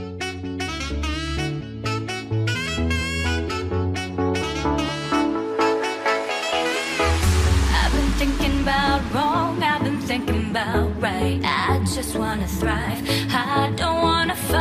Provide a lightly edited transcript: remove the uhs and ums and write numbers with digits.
I've been thinking about right. I just wanna thrive. I don't wanna fight.